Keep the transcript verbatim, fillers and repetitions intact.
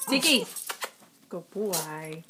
Sticky. Good boy.